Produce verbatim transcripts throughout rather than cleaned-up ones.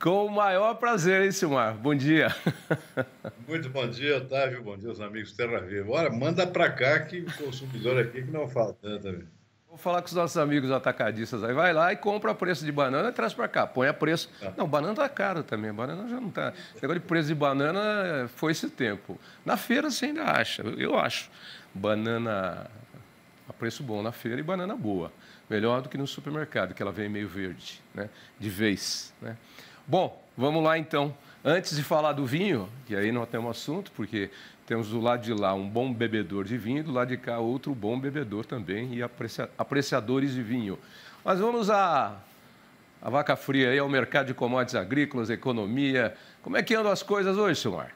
Com o maior prazer, hein, Silmar? Bom dia. Muito bom dia, Otávio. Bom dia aos amigos Terra Viva. Ora, manda para cá que o consumidor aqui que não falta também. Vou falar com os nossos amigos atacadistas aí. Vai lá e compra a preço de banana e traz para cá. Põe a preço... Tá. Não, banana tá caro também. Banana já não tá... O negócio de preço de banana foi esse tempo. Na feira você ainda acha. Eu acho. Banana a preço bom na feira e banana boa. Melhor do que no supermercado, que ela vem meio verde, né? De vez, né? Bom, vamos lá então. Antes de falar do vinho, que aí não temos assunto, porque temos do lado de lá um bom bebedor de vinho, do lado de cá outro bom bebedor também e apreciadores de vinho. Mas vamos à, à vaca fria, aí, ao mercado de commodities agrícolas, economia. Como é que andam as coisas hoje, Silmar?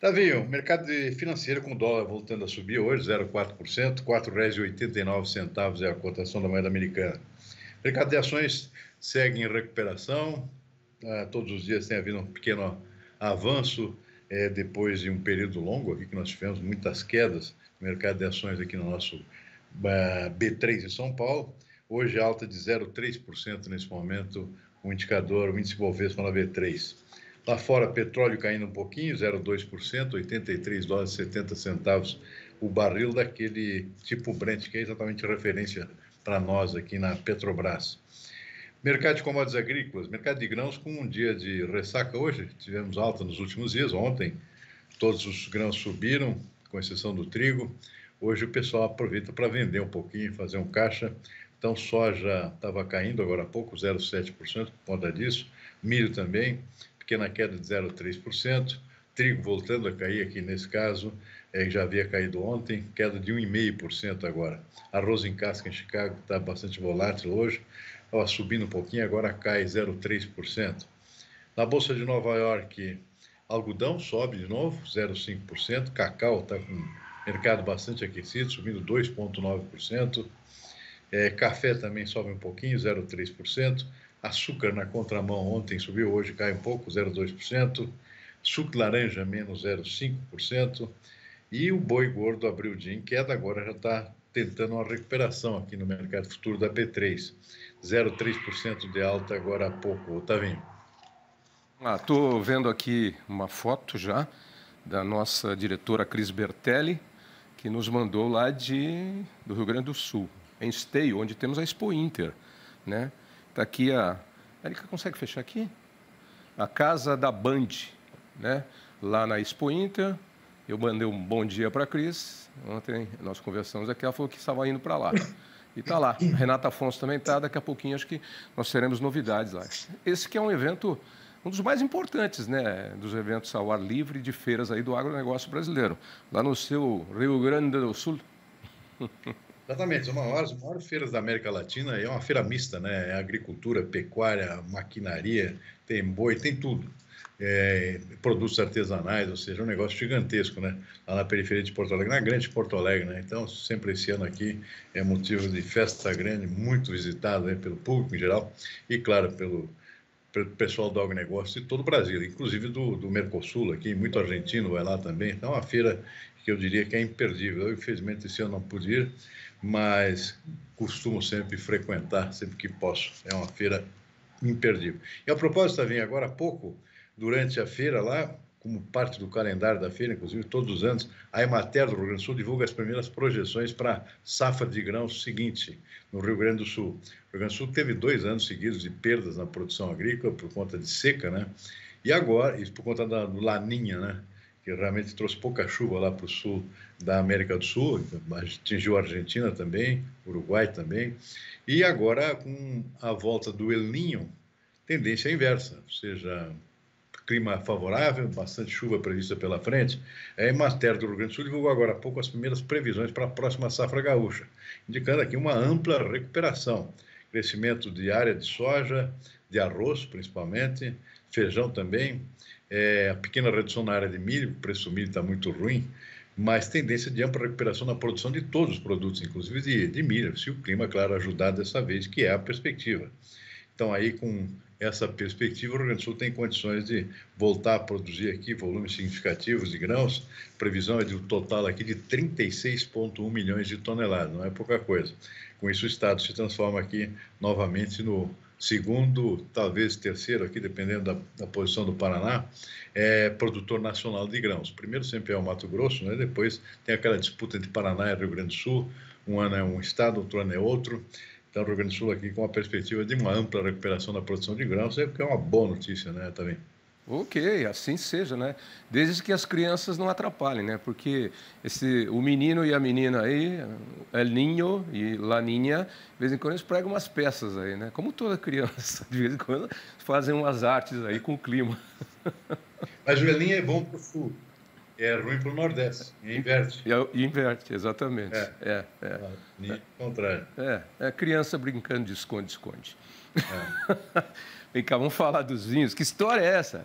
Tavinho, o mercado financeiro com o dólar voltando a subir hoje, zero vírgula quatro por cento, quatro reais e oitenta e nove centavos é a cotação da moeda americana. O mercado de ações segue em recuperação, ah, todos os dias tem havido um pequeno avanço é, depois de um período longo aqui que nós tivemos muitas quedas no mercado de ações aqui no nosso ah, B três em São Paulo. Hoje alta de zero vírgula três por cento nesse momento, o indicador, o índice Bovespa na B três. Lá fora, petróleo caindo um pouquinho, zero vírgula dois por cento, oitenta e três dólares e setenta centavos o barril daquele tipo Brent, que é exatamente referência para nós aqui na Petrobras. Mercado de commodities agrícolas, mercado de grãos com um dia de ressaca hoje, tivemos alta nos últimos dias, ontem todos os grãos subiram, com exceção do trigo, hoje o pessoal aproveita para vender um pouquinho, fazer um caixa, então soja estava caindo agora há pouco, zero vírgula sete por cento por conta disso, milho também, pequena queda de zero vírgula três por cento, trigo voltando a cair aqui nesse caso, é, já havia caído ontem, queda de um vírgula cinco por cento agora, arroz em casca em Chicago está bastante volátil hoje, estava subindo um pouquinho, agora cai zero vírgula três por cento. Na Bolsa de Nova York, algodão sobe de novo, zero vírgula cinco por cento. Cacau está com mercado bastante aquecido, subindo dois vírgula nove por cento. É, café também sobe um pouquinho, zero vírgula três por cento. Açúcar na contramão ontem subiu, hoje cai um pouco, zero vírgula dois por cento. Suco de laranja, menos zero vírgula cinco por cento. E o boi gordo abriu o dia em queda, agora já está tentando uma recuperação aqui no mercado futuro da P três. zero vírgula três por cento de alta agora há pouco, Otavinho. Ah, estou vendo aqui uma foto já da nossa diretora Cris Bertelli, que nos mandou lá de, do Rio Grande do Sul, em Esteio, onde temos a Expointer, né? Está aqui a... Erika, consegue fechar aqui? A casa da Band, né? Lá na Expointer. Eu mandei um bom dia para a Cris. Ontem nós conversamos aqui, ela falou que estava indo para lá. E está lá. A Renata Afonso também está. Daqui a pouquinho acho que nós teremos novidades lá. Esse que é um evento, um dos mais importantes, né? Dos eventos ao ar livre de feiras aí do agronegócio brasileiro. Lá no seu Rio Grande do Sul. Exatamente. Uma das maiores feiras da América Latina. É uma feira mista, né? É agricultura, pecuária, maquinaria, tem boi, tem tudo. É, produtos artesanais, ou seja, um negócio gigantesco, né? Lá na periferia de Porto Alegre, na grande Porto Alegre, né? Então, sempre esse ano aqui é motivo de festa grande, muito visitado, né, pelo público em geral e, claro, pelo, pelo pessoal do agronegócio de todo o Brasil, inclusive do, do Mercosul aqui, muito argentino vai lá também. Então, é uma feira que eu diria que é imperdível. Eu, infelizmente, esse ano não pude ir, mas costumo sempre frequentar, sempre que posso. É uma feira imperdível. E, a propósito, tá vindo agora há pouco, durante a feira lá, como parte do calendário da feira, inclusive todos os anos, a Ematerra do Rio Grande do Sul divulga as primeiras projeções para safra de grãos seguinte no Rio Grande do Sul. O Rio Grande do Sul teve dois anos seguidos de perdas na produção agrícola por conta de seca, né? E agora, isso por conta da La Niña, né? Que realmente trouxe pouca chuva lá para o sul da América do Sul, atingiu a Argentina também, Uruguai também. E agora, com a volta do El Niño, tendência inversa, ou seja, clima favorável, bastante chuva prevista pela frente. A Ematerra do Rio Grande do Sul divulgou agora há pouco as primeiras previsões para a próxima safra gaúcha, indicando aqui uma ampla recuperação. Crescimento de área de soja, de arroz principalmente, feijão também, é, pequena redução na área de milho, o preço do milho está muito ruim, mas tendência de ampla recuperação na produção de todos os produtos, inclusive de, de milho, se o clima, claro, ajudar dessa vez, que é a perspectiva. Então, aí, com essa perspectiva, o Rio Grande do Sul tem condições de voltar a produzir aqui volumes significativos de grãos. A previsão é de um total aqui de trinta e seis vírgula um milhões de toneladas, não é pouca coisa. Com isso, o Estado se transforma aqui novamente no segundo, talvez terceiro, aqui dependendo da, da posição do Paraná, é produtor nacional de grãos. Primeiro sempre é o Mato Grosso, né? Depois tem aquela disputa entre Paraná e Rio Grande do Sul, um ano é um estado, outro ano é outro. Então, o Rio Grande do Sul aqui com a perspectiva de uma ampla recuperação da produção de grãos, é uma boa notícia, né, também. Ok, assim seja, né? Desde que as crianças não atrapalhem, né? Porque esse, o menino e a menina aí, El Niño e La Niña, de vez em quando eles pregam umas peças aí, né? Como toda criança, de vez em quando fazem umas artes aí com o clima. Mas o El Niño é bom para o sul, é ruim para o nordeste, e inverte. E, e inverte, exatamente. É, é. é. é. contrário. É, é criança brincando de esconde-esconde. É. Vem cá, vamos falar dos vinhos. Que história é essa?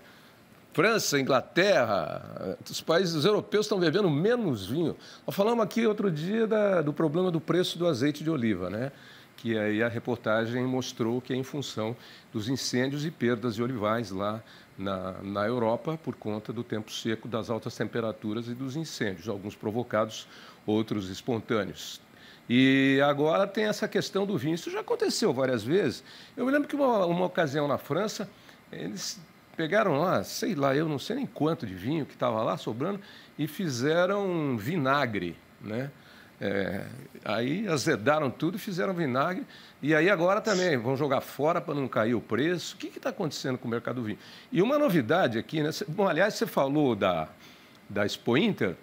França, Inglaterra, os países europeus estão bebendo menos vinho. Nós falamos aqui outro dia da, do problema do preço do azeite de oliva, né? Que aí a reportagem mostrou que é em função dos incêndios e perdas de olivais lá na, na Europa por conta do tempo seco, das altas temperaturas e dos incêndios, alguns provocados, outros espontâneos. E agora tem essa questão do vinho. Isso já aconteceu várias vezes. Eu me lembro que uma, uma ocasião na França, eles pegaram lá, sei lá, eu não sei nem quanto de vinho que estava lá sobrando, e fizeram vinagre, né? É, aí azedaram tudo e fizeram vinagre. E aí agora também vão jogar fora para não cair o preço. O que está acontecendo com o mercado do vinho? E uma novidade aqui, né? Bom, aliás, você falou da, da Expointer.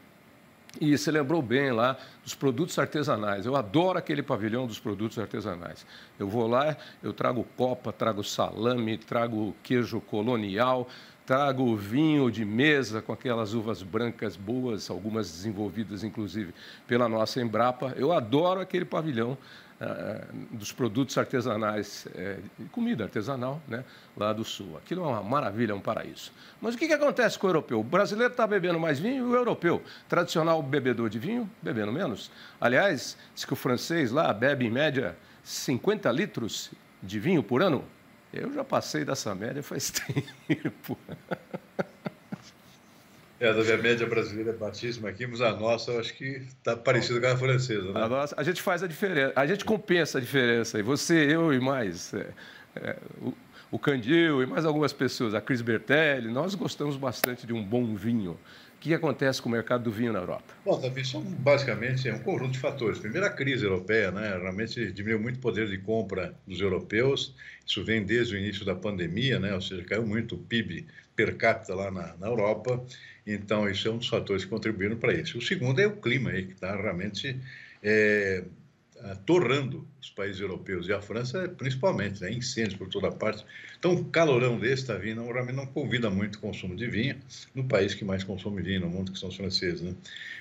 E você lembrou bem lá dos produtos artesanais. Eu adoro aquele pavilhão dos produtos artesanais. Eu vou lá, eu trago copa, trago salame, trago queijo colonial, trago vinho de mesa com aquelas uvas brancas boas, algumas desenvolvidas, inclusive, pela nossa Embrapa. Eu adoro aquele pavilhão ah, dos produtos artesanais, é, comida artesanal, né, lá do Sul. Aquilo é uma maravilha, é um paraíso. Mas o que, que acontece com o europeu? O brasileiro está bebendo mais vinho e o europeu, tradicional bebedor de vinho, bebendo menos. Aliás, diz que o francês lá bebe, em média, cinquenta litros de vinho por ano. Eu já passei dessa média faz tempo. É, a média brasileira é baixíssima aqui, mas a nossa eu acho que está parecida com a francesa, né? A nossa, a gente faz a diferença, a gente compensa a diferença. E você, eu e mais é, é, o, o Candil e mais algumas pessoas, a Cris Bertelli, nós gostamos bastante de um bom vinho. O que acontece com o mercado do vinho na Europa? Bom, Davi, são basicamente um conjunto de fatores. Primeiro, a crise europeia, né? Realmente diminuiu muito o poder de compra dos europeus. Isso vem desde o início da pandemia, né? Ou seja, caiu muito o P I B per capita lá na, na Europa. Então, isso é um dos fatores que contribuíram para isso. O segundo é o clima, aí, que está realmente é, torrando os países europeus. E a França, principalmente, né? Incêndios por toda parte. Então, o calorão desse, está vindo, realmente não convida muito o consumo de vinho no país que mais consome vinho no mundo, que são os franceses, né?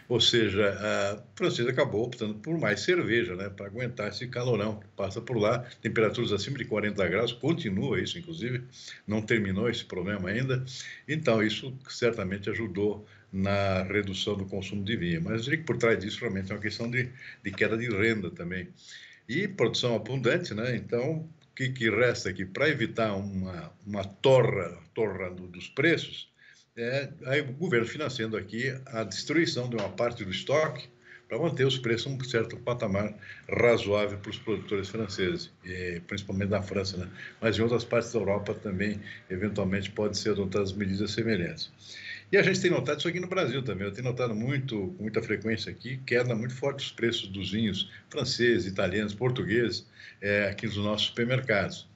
Ou seja, a francesa acabou optando por mais cerveja, né? Para aguentar esse calorão que passa por lá. Temperaturas acima de quarenta graus, continua isso, inclusive. Não terminou esse problema ainda. Então, isso certamente ajudou na redução do consumo de vinho. Mas eu diria que por trás disso, realmente, é uma questão de, de queda de renda também. E produção abundante, né? Então, o que, que resta aqui? Para evitar uma, uma torra, torra do, dos preços, é, aí o governo financiando aqui a destruição de uma parte do estoque para manter os preços em um certo patamar razoável para os produtores franceses, e, principalmente da França, né? Mas em outras partes da Europa também, eventualmente, podem ser adotadas medidas semelhantes. E a gente tem notado isso aqui no Brasil também. Eu tenho notado muito, com muita frequência aqui, queda muito forte dos preços dos vinhos franceses, italianos, portugueses, é, aqui nos nossos supermercados.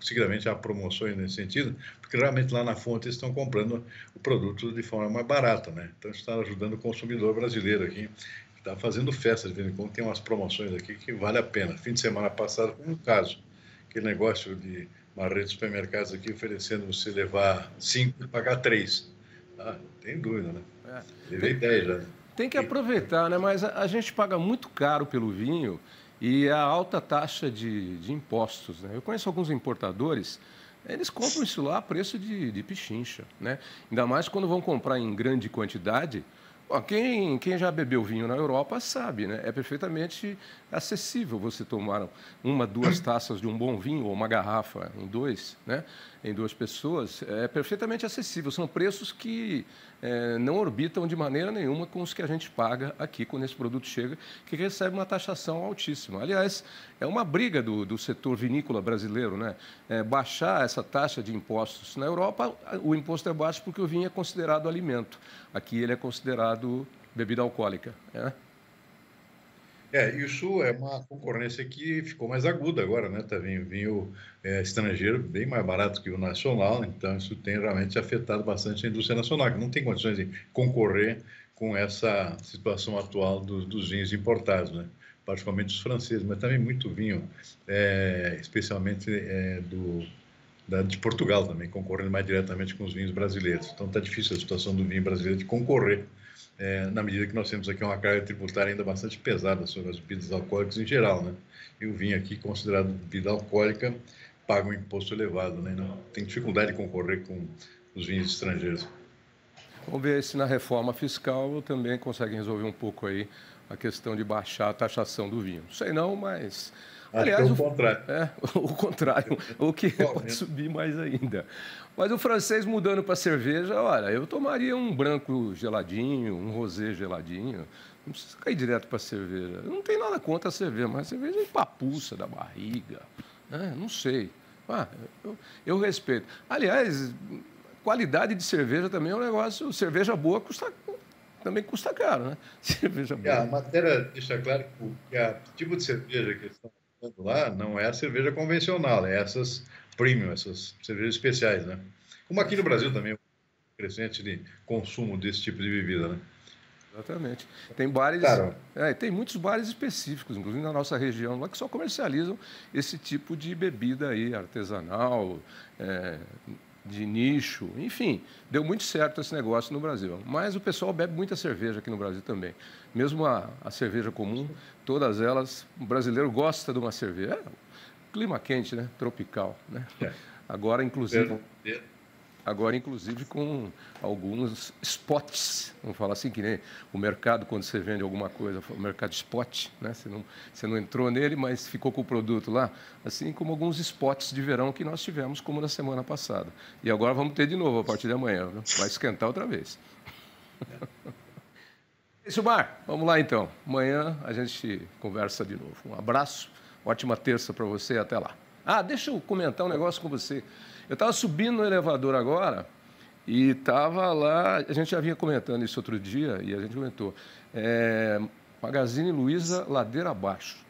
Seguramente há promoções nesse sentido, porque realmente lá na fonte eles estão comprando o produto de forma mais barata, né? Então, isso está ajudando o consumidor brasileiro aqui, que está fazendo festa de vez em quando. Tem umas promoções aqui que vale a pena. Fim de semana passado, como no caso, aquele negócio de uma rede de supermercados aqui oferecendo você levar cinco e pagar três. Ah, tem dúvida, né? É. Levei dez já. Tem que aproveitar, né? Mas a, a gente paga muito caro pelo vinho e a alta taxa de, de impostos, né? Eu conheço alguns importadores, eles compram isso lá a preço de, de pichincha, né? Ainda mais quando vão comprar em grande quantidade. Bom, quem, quem já bebeu vinho na Europa sabe, né? É perfeitamente acessível você tomar uma, duas taças de um bom vinho ou uma garrafa em dois, né? Em duas pessoas, é perfeitamente acessível. São preços que é, não orbitam de maneira nenhuma com os que a gente paga aqui quando esse produto chega, que recebe uma taxação altíssima. Aliás, é uma briga do, do setor vinícola brasileiro, né? É, baixar essa taxa de impostos. Na Europa, o imposto é baixo porque o vinho é considerado alimento. Aqui ele é considerado bebida alcoólica, né? É, isso é uma concorrência que ficou mais aguda agora, né? Tá vinho, vinho é, estrangeiro bem mais barato que o nacional, então isso tem realmente afetado bastante a indústria nacional, que não tem condições de concorrer com essa situação atual dos, dos vinhos importados, né? Particularmente os franceses, mas também muito vinho, é, especialmente é, do, da, de Portugal também, concorrendo mais diretamente com os vinhos brasileiros. Então tá difícil a situação do vinho brasileiro de concorrer. É, na medida que nós temos aqui uma carga tributária ainda bastante pesada sobre as bebidas alcoólicas em geral, né? E o vinho aqui, considerado bebida alcoólica, paga um imposto elevado, né? Não, tem dificuldade de concorrer com os vinhos estrangeiros. Vamos ver se na reforma fiscal também conseguem resolver um pouco aí a questão de baixar a taxação do vinho. Não sei não, mas... Aliás, o, o contrário. É, o contrário, o que pode subir mais ainda. Mas o francês mudando para cerveja, olha, eu tomaria um branco geladinho, um rosé geladinho. Não precisa cair direto para cerveja. Eu não tenho nada contra a cerveja, mas a cerveja é empapuça da barriga, né? Não sei. Ah, eu, eu respeito. Aliás, qualidade de cerveja também é um negócio. Cerveja boa custa... também custa caro, né? Cerveja boa. A matéria deixa claro que o tipo de cerveja que eles estão falando lá não é a cerveja convencional, é essas premium, essas cervejas especiais, né? Como aqui no Brasil também, o crescente de consumo desse tipo de bebida, né? Exatamente. Tem bares, claro. É, tem muitos bares específicos, inclusive na nossa região, lá que só comercializam esse tipo de bebida aí, artesanal, é... de nicho, enfim, deu muito certo esse negócio no Brasil. Mas o pessoal bebe muita cerveja aqui no Brasil também. Mesmo a, a cerveja comum, todas elas, o brasileiro gosta de uma cerveja. É, clima quente, né? Tropical, né? Agora, inclusive, agora, inclusive com alguns spots, vamos falar assim, que nem o mercado, quando você vende alguma coisa, o mercado spot, né? Você não, você não entrou nele, mas ficou com o produto lá, assim como alguns spots de verão que nós tivemos, como na semana passada. E agora vamos ter de novo, a partir de amanhã, né? Vai esquentar outra vez. É isso, Mar. Vamos lá, então. Amanhã a gente conversa de novo. Um abraço, ótima terça para você e até lá. Ah, deixa eu comentar um negócio com você. Eu estava subindo no elevador agora e estava lá... A gente já vinha comentando isso outro dia e a gente comentou. É, Magazine Luiza, ladeira abaixo.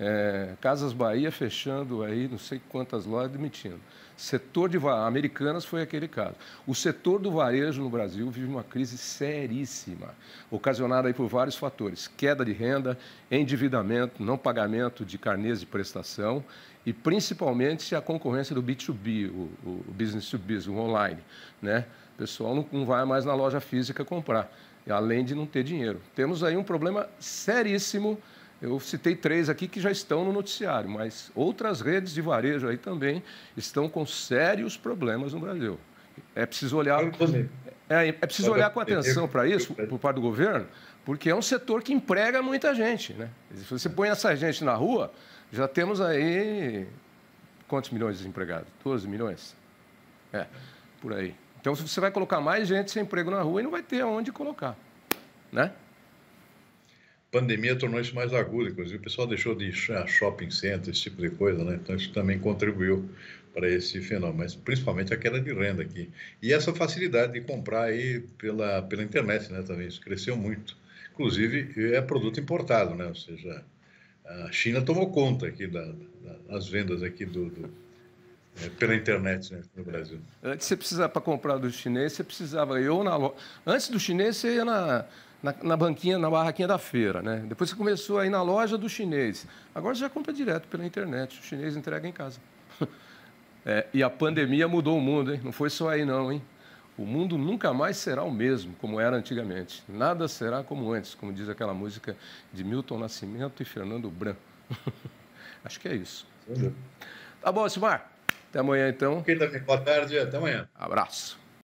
É, Casas Bahia fechando aí, não sei quantas lojas, demitindo. Setor de... Americanas foi aquele caso. O setor do varejo no Brasil vive uma crise seríssima, ocasionada aí por vários fatores. Queda de renda, endividamento, não pagamento de carnês de prestação... E, principalmente, a concorrência do B dois B, o, o business to business, o online, né? O pessoal não, não vai mais na loja física comprar, além de não ter dinheiro. Temos aí um problema seríssimo. Eu citei três aqui que já estão no noticiário, mas outras redes de varejo aí também estão com sérios problemas no Brasil. É preciso olhar, é, é preciso olhar com atenção para isso, por parte do governo, porque é um setor que emprega muita gente, né? Se você põe essa gente na rua... Já temos aí, quantos milhões de desempregados? doze milhões? É, por aí. Então, você vai colocar mais gente sem emprego na rua e não vai ter aonde colocar, né? Pandemia tornou isso mais agudo, inclusive. O pessoal deixou de ir a shopping center, esse tipo de coisa, né? Então, isso também contribuiu para esse fenômeno, mas principalmente a queda de renda aqui. E essa facilidade de comprar aí pela, pela internet, né? Também isso cresceu muito. Inclusive, é produto importado, né? Ou seja... A China tomou conta aqui da, da, das vendas aqui do, do, é, pela internet, né, no Brasil. Antes você precisava, para comprar do chinês, você precisava ir ou na loja. Antes do chinês, você ia na, na, na banquinha, na barraquinha da feira, né? Depois você começou a ir na loja do chinês. Agora você já compra direto pela internet. O chinês entrega em casa. É, e a pandemia mudou o mundo, hein? Não foi só aí, não, hein? O mundo nunca mais será o mesmo, como era antigamente. Nada será como antes, como diz aquela música de Milton Nascimento e Fernando Branco. Acho que é isso. Sim. Tá bom, Silmar. Até amanhã, então. Boa tarde, até amanhã. Abraço.